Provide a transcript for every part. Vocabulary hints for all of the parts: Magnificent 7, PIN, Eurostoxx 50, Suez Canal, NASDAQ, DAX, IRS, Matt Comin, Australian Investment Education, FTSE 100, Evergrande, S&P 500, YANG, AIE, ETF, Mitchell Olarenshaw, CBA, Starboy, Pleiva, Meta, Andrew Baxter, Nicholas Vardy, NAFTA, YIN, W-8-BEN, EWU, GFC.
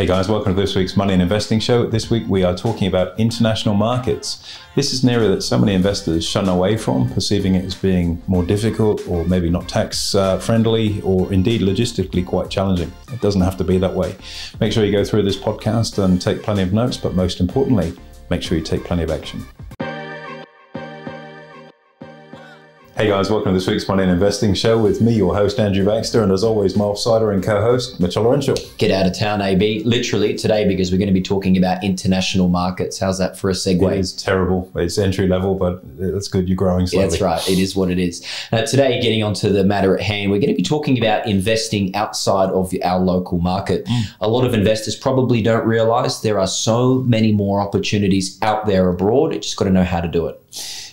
Hey guys, welcome to this week's Money and Investing Show. This week we are talking about international markets. This is an area that so many investors shun away from, perceiving it as being more difficult or maybe not tax friendly or indeed logistically quite challenging. It doesn't have to be that way. Make sure you go through this podcast and take plenty of notes, but most importantly, make sure you take plenty of action. Hey guys, welcome to this week's Money and Investing Show with me, your host, Andrew Baxter, and as always, my offsider and co-host, Mitchell Olarenshaw. Get out of town, AB, literally today, because we're going to be talking about international markets. How's that for a segue? It is terrible. It's entry level, but that's good. You're growing slowly. That's right. It is what it is. Today, getting onto the matter at hand, we're going to be talking about investing outside of our local market. A lot of investors probably don't realize there are so many more opportunities out there abroad. You just got to know how to do it.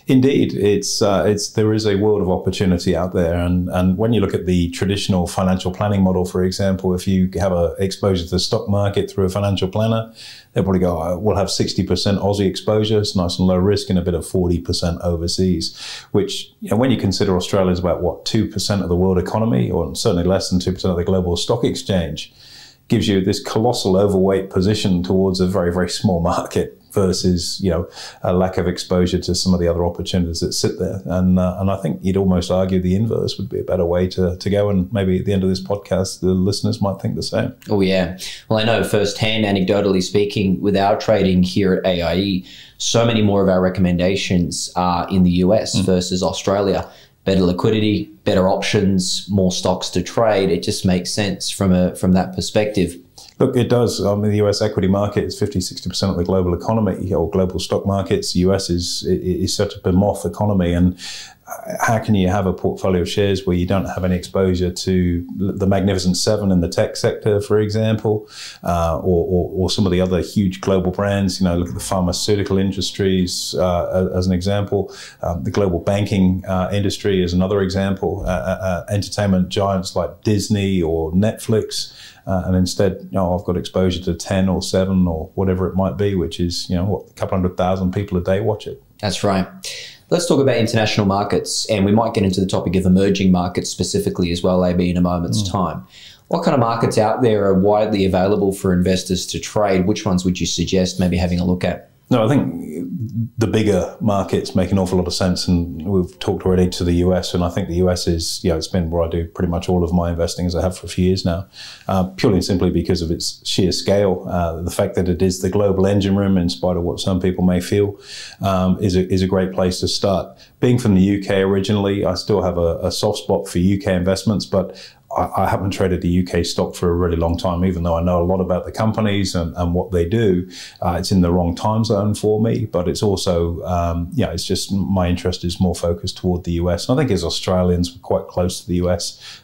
Indeed, there is a world of opportunity out there, and when you look at the traditional financial planning model, for example, if you have a exposure to the stock market through a financial planner, they'll probably go, oh, we'll have 60% Aussie exposure, it's nice and low risk, and a bit of 40% overseas, which, you know, when you consider Australia is about, what, 2% of the world economy, or certainly less than 2% of the global stock exchange, gives you this colossal overweight position towards a very, very small market versus, you know, a lack of exposure to some of the other opportunities that sit there. And I think you'd almost argue the inverse would be a better way to go. And maybe at the end of this podcast, the listeners might think the same. Oh, yeah. Well, I know firsthand, anecdotally speaking, with our trading here at AIE, so many more of our recommendations are in the US versus Australia. Better liquidity, better options, more stocks to trade. It just makes sense from that perspective. Look, it does. I mean, the US equity market is 50, 60% of the global economy or global stock markets. The US is such a behemoth economy. And how can you have a portfolio of shares where you don't have any exposure to the Magnificent 7 in the tech sector, for example, or some of the other huge global brands? You know, look at the pharmaceutical industries as an example. The global banking industry is another example. Entertainment giants like Disney or Netflix. And instead, you know, I've got exposure to 10 or 7 or whatever it might be, which is, you know, what, a couple 100,000 people a day watch it. That's right. Let's talk about international markets, and we might get into the topic of emerging markets specifically as well, AB, in a moment's time. What kind of markets out there are widely available for investors to trade? Which ones would you suggest maybe having a look at? No, I think the bigger markets make an awful lot of sense, and we've talked already to the US, and I think the US is, you know, it's been where I do pretty much all of my investing, as I have for a few years now, purely and simply because of its sheer scale. The fact that it is the global engine room, in spite of what some people may feel, is a great place to start. Being from the UK originally, I still have a soft spot for UK investments, but I haven't traded the UK stock for a really long time, even though I know a lot about the companies and what they do. It's in the wrong time zone for me, but it's also, yeah, it's just my interest is more focused toward the US. And I think as Australians, we're quite close to the US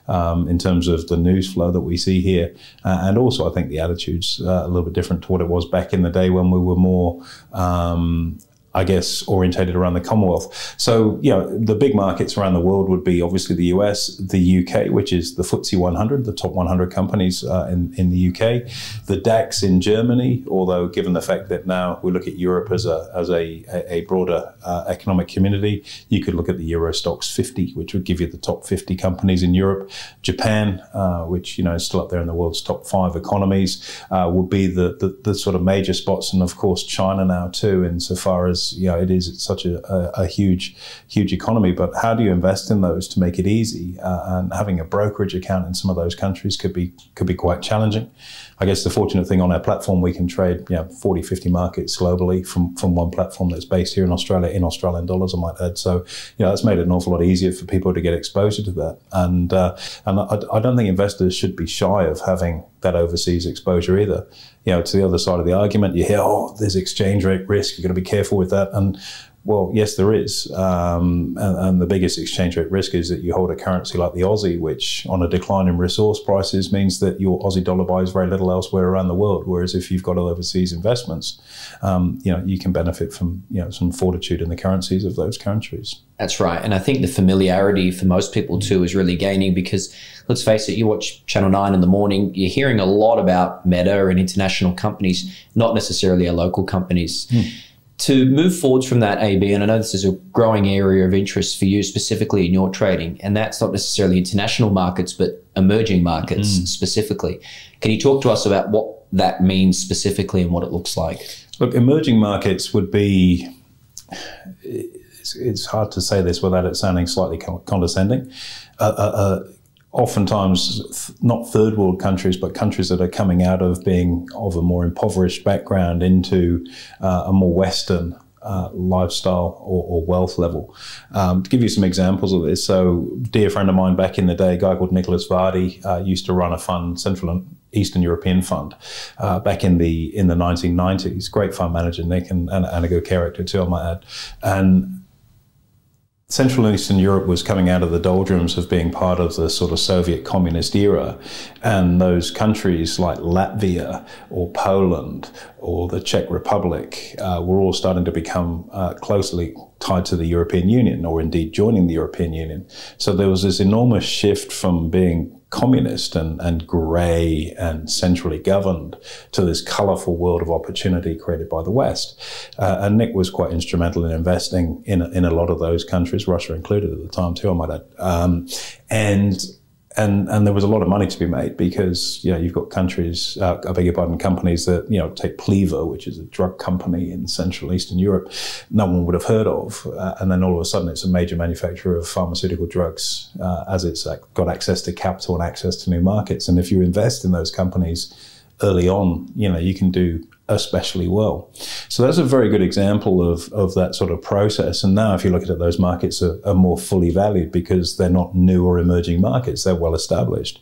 in terms of the news flow that we see here. And also, I think the attitude's a little bit different to what it was back in the day when we were more I guess, orientated around the Commonwealth. So, you know, the big markets around the world would be obviously the US, the UK, which is the FTSE 100, the top 100 companies in the UK, the DAX in Germany, although given the fact that now we look at Europe as a broader economic community, you could look at the Eurostoxx 50, which would give you the top 50 companies in Europe. Japan, which, you know, is still up there in the world's top 5 economies, would be the sort of major spots. And of course, China now too, insofar as, you know, it's such a huge economy. But how do you invest in those to make it easy? And having a brokerage account in some of those countries could be quite challenging. I guess the fortunate thing on our platform, we can trade, you know, 40, 50 markets globally from one platform that's based here in Australia, in Australian dollars, I might add. So, you know, that's made it an awful lot easier for people to get exposure to that. And I don't think investors should be shy of having that overseas exposure either. You know, to the other side of the argument, you hear, oh, there's exchange rate risk, you've got to be careful with that. And well, yes, there is. And the biggest exchange rate risk is that you hold a currency like the Aussie, which on a decline in resource prices means that your Aussie dollar buys very little elsewhere around the world. Whereas if you've got overseas investments, you know, you can benefit from, you know, some fortitude in the currencies of those countries. That's right. And I think the familiarity for most people too is really gaining, because let's face it, you watch Channel 9 in the morning, you're hearing a lot about Meta and international companies, not necessarily our local companies. To move forwards from that, AB, and I know this is a growing area of interest for you specifically in your trading, and that's not necessarily international markets, but emerging markets specifically. Can you talk to us about what that means specifically and what it looks like? Look, emerging markets would be, it's hard to say this without it sounding slightly condescending. Oftentimes, not third world countries, but countries that are coming out of being of a more impoverished background into a more Western lifestyle or wealth level. To give you some examples of this, so dear friend of mine back in the day, a guy called Nicholas Vardy, used to run a fund, Central and Eastern European fund, back in the 1990s. Great fund manager, Nick, and a good character too, I might add. And Central and Eastern Europe was coming out of the doldrums of being part of the sort of Soviet communist era, and those countries like Latvia or Poland or the Czech Republic were all starting to become closely tied to the European Union, or indeed joining the European Union. So there was this enormous shift from being communist and grey and centrally governed to this colourful world of opportunity created by the West. And Nick was quite instrumental in investing in a lot of those countries, Russia included at the time too, I might add. And there was a lot of money to be made, because you've got countries, I beg your pardon, companies that take Pleiva, which is a drug company in Central Eastern Europe, no one would have heard of, and then all of a sudden it's a major manufacturer of pharmaceutical drugs as it's got access to capital and access to new markets. And if you invest in those companies early on, you can do especially well. So that's a very good example of that sort of process. And now if you look at it, those markets are more fully valued because they're not new or emerging markets, they're well established.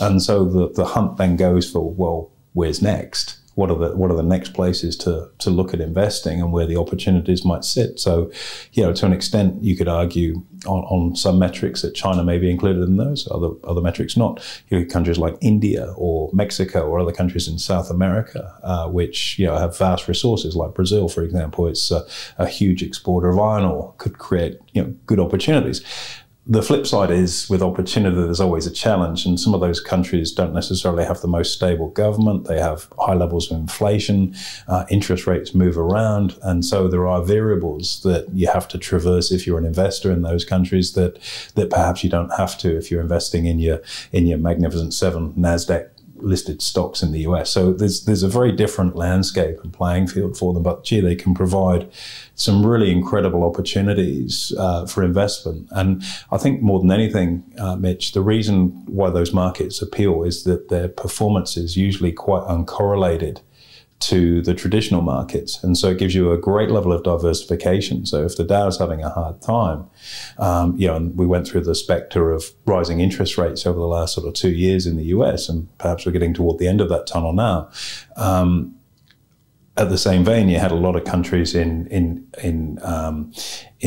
And so the hunt then goes for, well, where's next? What are the next places to look at investing and where the opportunities might sit? So, to an extent, you could argue on some metrics that China may be included in those, other metrics not. Countries like India or Mexico or other countries in South America, which have vast resources, like Brazil, for example. It's a huge exporter of iron ore, could create good opportunities. The flip side is, with opportunity, there's always a challenge, and some of those countries don't necessarily have the most stable government. They have high levels of inflation, interest rates move around, and so there are variables that you have to traverse if you're an investor in those countries that perhaps you don't have to if you're investing in your Magnificent 7 NASDAQ listed stocks in the US. So there's a very different landscape and playing field for them, but gee, they can provide some really incredible opportunities for investment. And I think more than anything, Mitch, the reason why those markets appeal is that their performance is usually quite uncorrelated to the traditional markets. And so it gives you a great level of diversification. So if the Dow is having a hard time, and we went through the specter of rising interest rates over the last sort of 2 years in the US, and perhaps we're getting toward the end of that tunnel now. At the same vein, you had a lot of countries in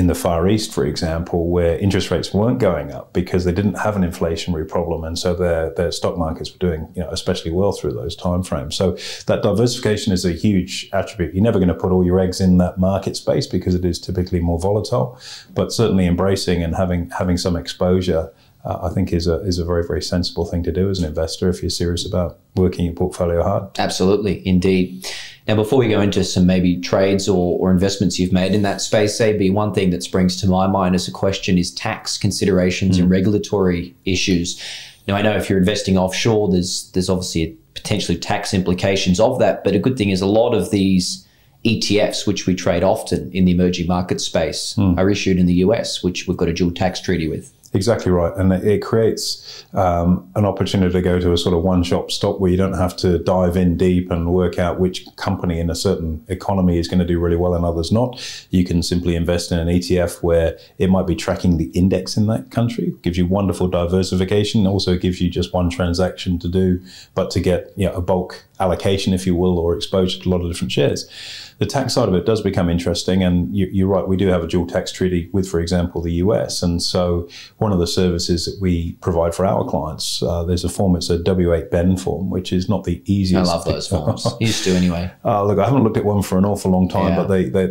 the Far East, for example, where interest rates weren't going up because they didn't have an inflationary problem, and so their stock markets were doing especially well through those timeframes. So that diversification is a huge attribute. You're never going to put all your eggs in that market space because it is typically more volatile, but certainly embracing and having some exposure, I think is a very, very sensible thing to do as an investor if you're serious about working your portfolio hard. Absolutely, indeed. Now, before we go into some maybe trades or investments you've made in that space, AB, one thing that springs to my mind as a question is tax considerations and regulatory issues. Now, I know if you're investing offshore, there's obviously potentially tax implications of that, but a good thing is a lot of these ETFs, which we trade often in the emerging market space, are issued in the US, which we've got a dual tax treaty with. Exactly right. And it creates an opportunity to go to a sort of one-shop stop where you don't have to dive in deep and work out which company in a certain economy is going to do really well and others not. You can simply invest in an ETF where it might be tracking the index in that country. It gives you wonderful diversification. Also gives you just one transaction to do, but to get a bulk allocation, if you will, or exposure to a lot of different shares. The tax side of it does become interesting, and you're right, we do have a dual tax treaty with, for example, the US, and so one of the services that we provide for our clients, there's a form, it's a W-8-BEN form, which is not the easiest. I love those forms. Used to anyway. Look, I haven't looked at one for an awful long time, but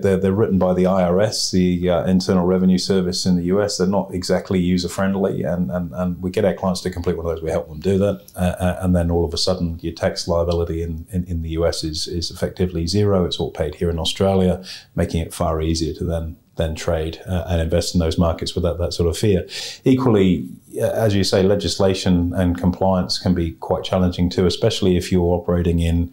they're written by the IRS, the Internal Revenue Service in the US. They're not exactly user-friendly, and we get our clients to complete one of those. We help them do that, and then all of a sudden your tax liability liability in the US is effectively zero. It's all paid here in Australia, making it far easier to then trade and invest in those markets without that sort of fear. Equally, as you say, legislation and compliance can be quite challenging too, especially if you're operating in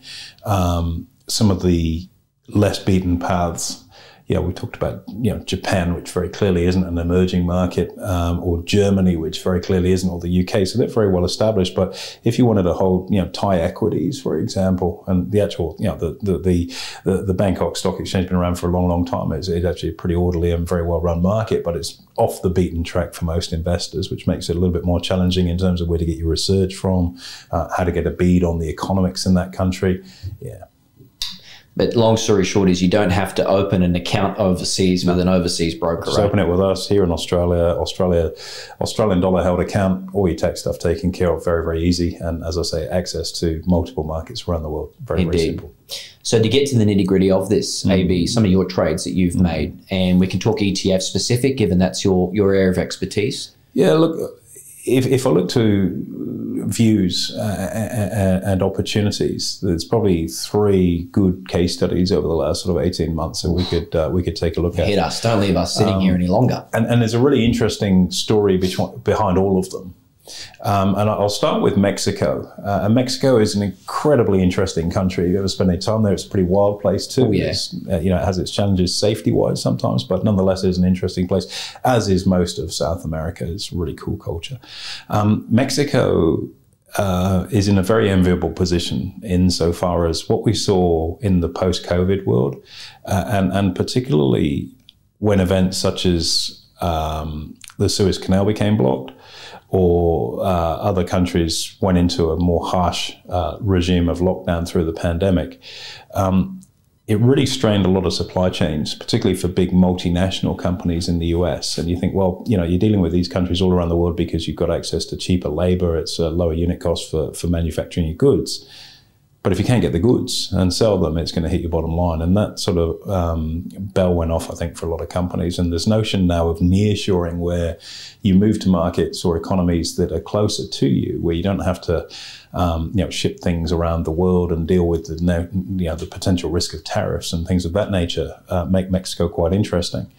some of the less beaten paths. Yeah, we talked about Japan, which very clearly isn't an emerging market, or Germany, which very clearly isn't, or the UK. So they're very well established. But if you wanted to hold Thai equities, for example, and the actual the Bangkok Stock Exchange has been around for a long, long time. It's actually a pretty orderly and very well run market, but it's off the beaten track for most investors, which makes it a little bit more challenging in terms of where to get your research from, how to get a bead on the economics in that country. Yeah. But long story short is you don't have to open an account overseas with an overseas broker. Just open it with us here in Australia, Australian dollar held account, all your tax stuff taken care of, very, very easy. And as I say, access to multiple markets around the world, very, very simple. So to get to the nitty gritty of this, AB, some of your trades that you've made, and we can talk ETF specific, given that's your area of expertise. Yeah, look, if I look to views and opportunities, there's probably three good case studies over the last sort of 18 months that we could take a look at. Hit us, don't leave us sitting here any longer. And there's a really interesting story behind all of them. And I'll start with Mexico. And Mexico is an incredibly interesting country. If you ever spend any time there, it's a pretty wild place too. Oh, yeah. It has its challenges safety-wise sometimes, but nonetheless, it's an interesting place, as is most of South America. It's a really cool culture. Mexico is in a very enviable position insofar as what we saw in the post-COVID world, and particularly when events such as the Suez Canal became blocked, or other countries went into a more harsh regime of lockdown through the pandemic. It really strained a lot of supply chains, particularly for big multinational companies in the US. And you think, well, you're dealing with these countries all around the world because you've got access to cheaper labor. It's a lower unit cost for manufacturing your goods. But if you can't get the goods and sell them, it's going to hit your bottom line. And that sort of bell went off, I think, for a lot of companies. And this notion now of nearshoring, where you move to markets or economies that are closer to you, where you don't have to ship things around the world and deal with the potential risk of tariffs and things of that nature, make Mexico quite interesting.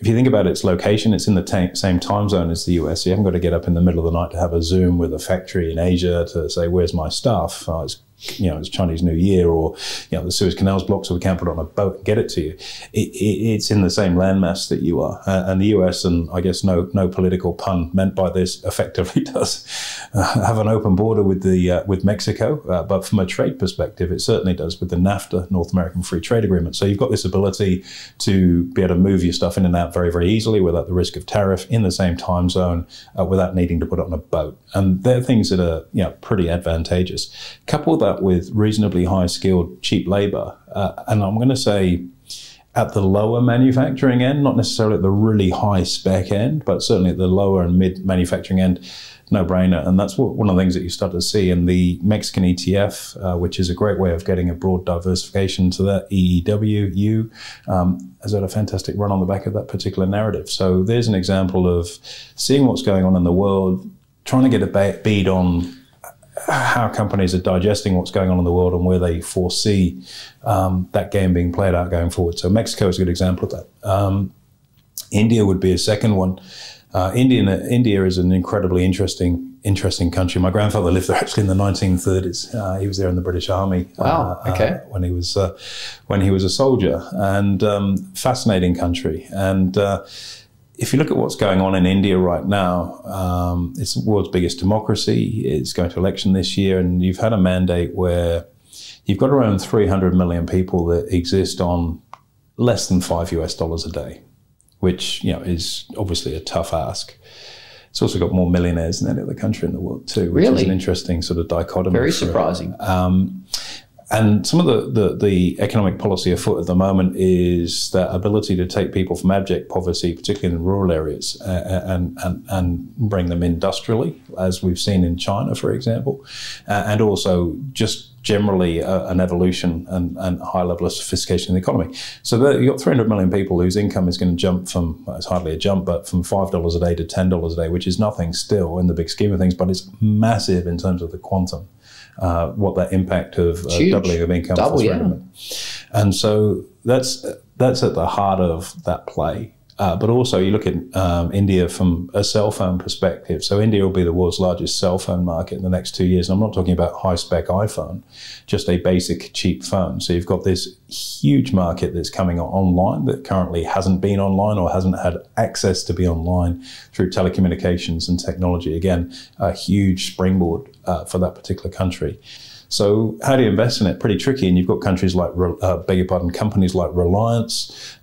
If you think about its location, it's in the same time zone as the US. So you haven't got to get up in the middle of the night to have a Zoom with a factory in Asia to say, where's my stuff? Oh, it's Chinese New Year, or the Suez Canal's blocked, so we can't put it on a boat and get it to you. It's in the same landmass that you are. And the US, and I guess no political pun meant by this, effectively does have an open border with Mexico. But from a trade perspective, it certainly does with the NAFTA, North American Free Trade Agreement. So you've got this ability to be able to move your stuff in and out very, very easily without the risk of tariff, in the same time zone, without needing to put it on a boat. And they're things that are pretty advantageous. Couple that with reasonably high skilled, cheap labor, and I'm going to say at the lower manufacturing end, not necessarily at the really high spec end, but certainly at the lower and mid manufacturing end, no-brainer. And that's one of the things that you start to see in the Mexican ETF, which is a great way of getting a broad diversification to that. EWU has had a fantastic run on the back of that particular narrative. So there's an example of seeing what's going on in the world, trying to get a bead on how companies are digesting what's going on in the world and where they foresee that game being played out going forward. So Mexico is a good example of that. India would be a second one. India is an incredibly interesting country. My grandfather lived there actually in the 1930s. He was there in the British Army. Wow. When he was a soldier, and fascinating country. And if you look at what's going on in India right now, it's the world's biggest democracy. It's going to election this year, and you've had a mandate where you've got around 300 million people that exist on less than $5 US a day, which is obviously a tough ask. It's also got more millionaires than any other country in the world too, which is an interesting sort of dichotomy. Very surprising. And some of the economic policy afoot at the moment is that ability to take people from abject poverty, particularly in rural areas, and bring them industrially, as we've seen in China, for example, and also just generally an evolution and a high level of sophistication in the economy. So there, you've got 300 million people whose income is going to jump from, it's hardly a jump, but from $5 a day to $10 a day, which is nothing still in the big scheme of things, but it's massive in terms of the quantum what that impact of doubling of income for retirement. Yeah. And so that's at the heart of that play. But also you look at India from a cell phone perspective. So India will be the world's largest cell phone market in the next 2 years. And I'm not talking about high-spec iPhone, just a basic cheap phone. So you've got this huge market that's coming online that currently hasn't been online or hasn't had access to be online through telecommunications and technology. Again, a huge springboard for that particular country. So how do you invest in it? Pretty tricky. And you've got countries like, companies like Reliance,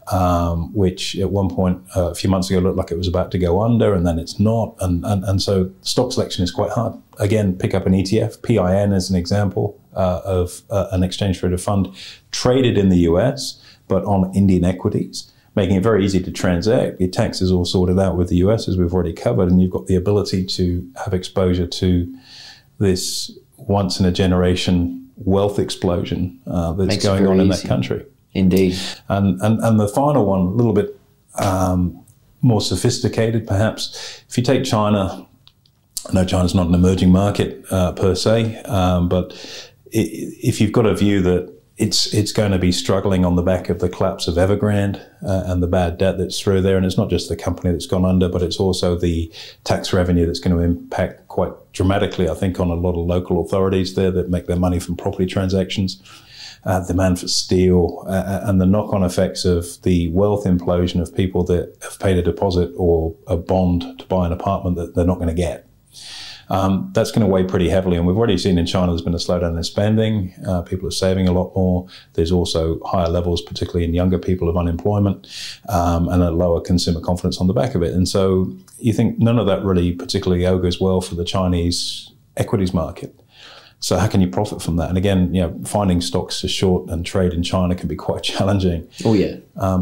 which at one point a few months ago looked like it was about to go under, and then it's not. And so stock selection is quite hard. Again, pick up an ETF. PIN is an example of an exchange-traded fund traded in the US, but on Indian equities, making it very easy to transact. Your tax is all sorted out with the US, as we've already covered, and you've got the ability to have exposure to this once in a generation wealth explosion that's going on in that country. Indeed. And the final one, a little bit more sophisticated perhaps. If you take China, I know China's not an emerging market per se, but if you've got a view that it's going to be struggling on the back of the collapse of Evergrande and the bad debt that's through there. And it's not just the company that's gone under, but it's also the tax revenue that's going to impact quite dramatically, I think, on a lot of local authorities there that make their money from property transactions, demand for steel, and the knock-on effects of the wealth implosion of people that have paid a deposit or a bond to buy an apartment that they're not going to get. That's going to weigh pretty heavily, and we've already seen in China there's been a slowdown in spending. People are saving a lot more. There's also higher levels, particularly in younger people, of unemployment and a lower consumer confidence on the back of it. And so you think none of that really particularly augurs well for the Chinese equities market. So how can you profit from that? And again, you know, finding stocks to short and trade in China can be quite challenging. Oh, yeah.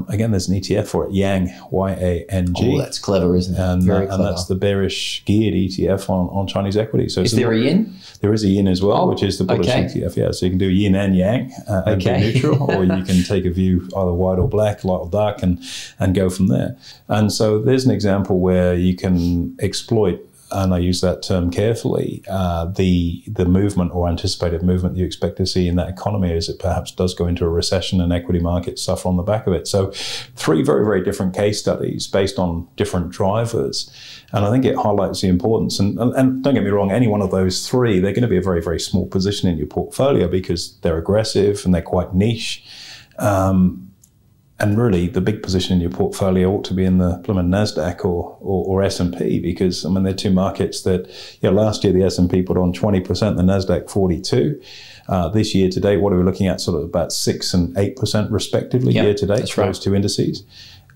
Again, there's an ETF for it, YANG, Y-A-N-G. Oh, that's clever, isn't it? And, Very clever. And that's the bearish geared ETF on Chinese equity. So is there a yin? There is a yin as well, which is the bullish ETF. Yeah, so you can do yin and yang and be neutral, or you can take a view either white or black, light or dark, and go from there. And so there's an example where you can exploit, and I use that term carefully, the movement or anticipated movement you expect to see in that economy as it perhaps does go into a recession and equity markets suffer on the back of it. So three very, very different case studies based on different drivers. And I think it highlights the importance. And don't get me wrong, any one of those three, they're going to be a very, very small position in your portfolio because they're aggressive and they're quite niche. And really, the big position in your portfolio ought to be in the NASDAQ or S&P, because, I mean, they're two markets that, you know, last year the S&P put on 20%, the NASDAQ 42%. This year to date, what are we looking at? Sort of about 6 and 8% respectively year to date for those two indices.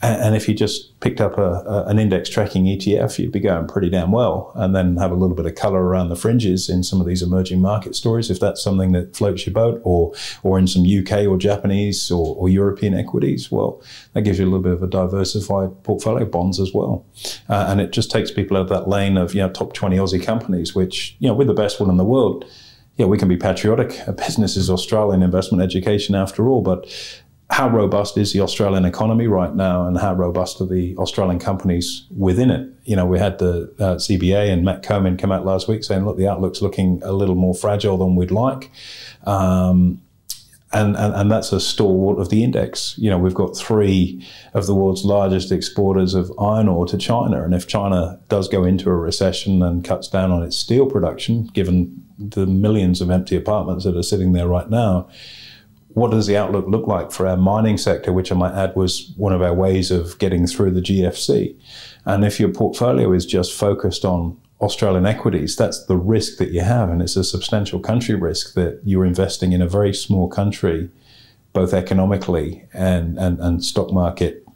And if you just picked up an index tracking ETF, you'd be going pretty damn well, and then have a little bit of color around the fringes in some of these emerging market stories, if that's something that floats your boat, or in some UK or Japanese or European equities. Well, that gives you a little bit of a diversified portfolio, bonds as well. And it just takes people out of that lane of, you know, top 20 Aussie companies, which, you know, we're the best one in the world. Yeah, we can be patriotic. Our business is Australian investment education after all, but how robust is the Australian economy right now, and how robust are the Australian companies within it? You know, we had the CBA and Matt Comin come out last week saying, look, the outlook's looking a little more fragile than we'd like. And that's a stalwart of the index. You know, we've got three of the world's largest exporters of iron ore to China. And if China does go into a recession and cuts down on its steel production, given the millions of empty apartments that are sitting there right now, what does the outlook look like for our mining sector, which I might add was one of our ways of getting through the GFC? And if your portfolio is just focused on Australian equities, that's the risk that you have. And it's a substantial country risk that you're investing in a very small country, both economically and stock market,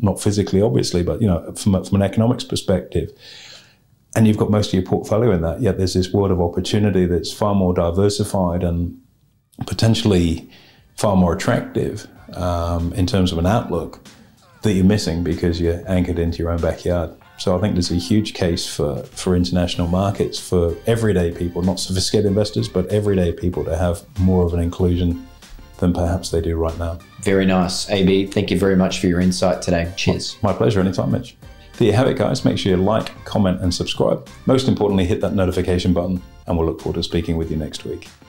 not physically, obviously, but, you know, from an economics perspective. And you've got most of your portfolio in that. Yet there's this world of opportunity that's far more diversified and potentially far more attractive in terms of an outlook that you're missing because you're anchored into your own backyard. So I think there's a huge case for international markets, for everyday people, not sophisticated investors, but everyday people to have more of an inclusion than perhaps they do right now. Very nice. AB, thank you very much for your insight today. Cheers. My pleasure. Anytime, Mitch. There you have it, guys. Make sure you like, comment, and subscribe. Most importantly, hit that notification button, and we'll look forward to speaking with you next week.